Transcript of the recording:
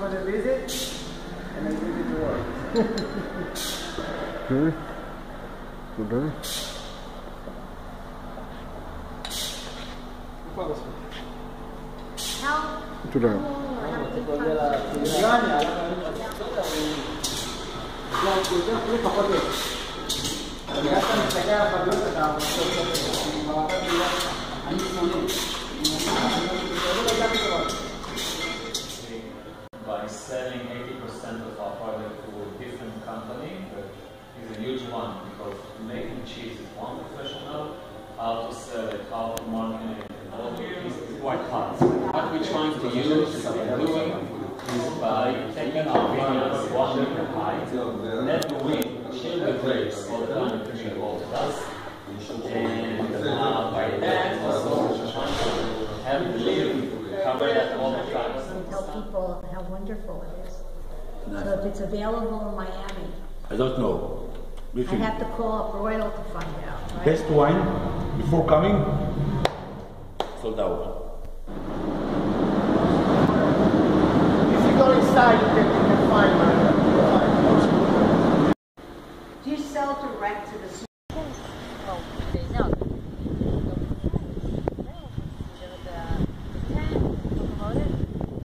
I'm going to visit and then leave it to work. Okay. Good day. How? Today. By selling 80% of our product to a different company, that is a huge one, because making cheese is one professional, how to sell it, how to market it, and all things is quite hard. What we're trying to use and doing is by taking our vineyards, watering them high, let the wind chill the grapes all the time and bring it all to us. And by that, also trying to help the living cover that all the time. Tell people how wonderful it is. Nice. So if it's available in Miami. I don't know. I have to call up Royal to find out. Right? Best wine before coming, sold out.